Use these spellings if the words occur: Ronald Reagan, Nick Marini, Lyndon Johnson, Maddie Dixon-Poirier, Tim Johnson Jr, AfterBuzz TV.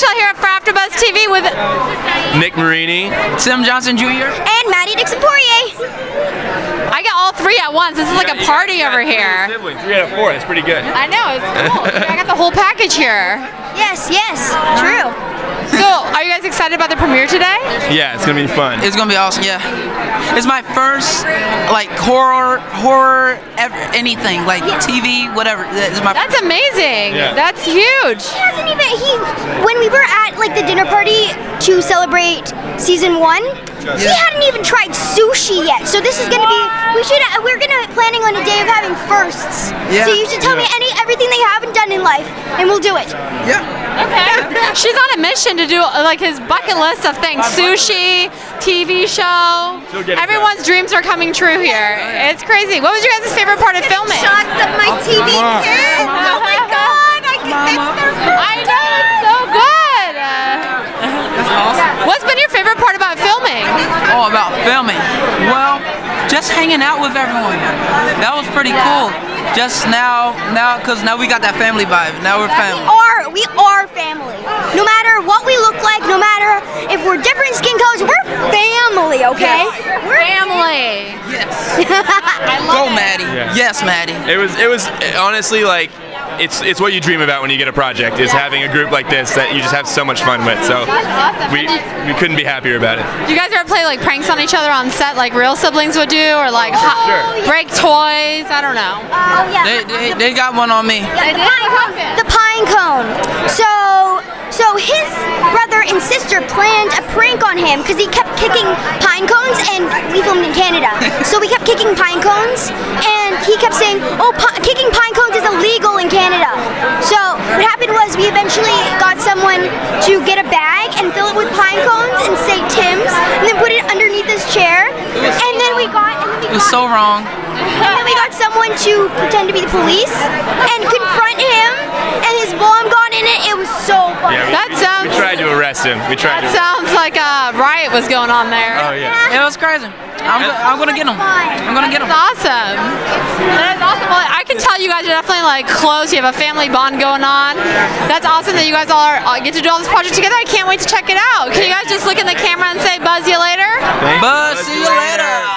Special here for AfterBuzz TV with Nick Marini, Tim Johnson Jr, and Maddie Dixon-Poirier. I got all three at once. This is like a party over here. Three out of four. That's pretty good. I know. It's cool. I got the whole package here. Yes. Yes. True. So, are you guys excited about the premiere today? Yeah, it's gonna be fun. It's gonna be awesome. Yeah, it's my first like horror anything like TV, whatever. That's amazing. Yeah. That's huge. He hasn't even when we were at like the dinner party to celebrate season 1. Yeah. He hadn't even tried sushi yet, so this is gonna be. We're planning on a day of having firsts. Yeah. So you should tell me everything they haven't done in life, and we'll do it. Yeah. Okay. She's on a mission to do like his bucket list of things: sushi, TV show. Everyone's dreams are coming true here. It's crazy. What was your guys' favorite part of filming? Shots of my TV kids. Oh my God! I can fix their birthday. I know. It's so good. That's awesome. What's been your favorite part about filming? Oh, about filming. Well, just hanging out with everyone. That was pretty cool. Just now we got that family vibe. Now we're family. We are family. No matter what we look like, no matter if we're different skin colors, we're family, okay? Yes. We're family. Yes. I love it. Go, Maddie. Yes. Yes, Maddie. It was honestly like it's what you dream about when you get a project is having a group like this that you just have so much fun with. So awesome. we couldn't be happier about it. Do you guys ever play like pranks on each other on set like real siblings would do, or like break toys? I don't know. Yeah. They got one on me. Yeah, the pine cone. So his brother and sister planned a prank on him because he kept kicking pine cones, and we filmed in Canada. So we kept kicking pine cones, and he kept saying, "Oh, kicking pine cones is illegal in Canada." So what happened was we eventually got someone to get a bag and fill it with pine cones and say Tim's, and then put it underneath his chair. And then we got. It was so wrong. And then we got someone to pretend to be the police and confront him, and his mom got in it. It was so funny. Yeah, we tried to arrest him. That sounds like a riot was going on there. Oh yeah. It was crazy. I'm gonna get him. I'm gonna get him. That's awesome. That's awesome. Well, I can tell you guys are definitely like close. You have a family bond going on. That's awesome that you guys all get to do all this project together. I can't wait to check it out. Can you guys just look in the camera and say, "Buzz, you later." Buzz, see you later.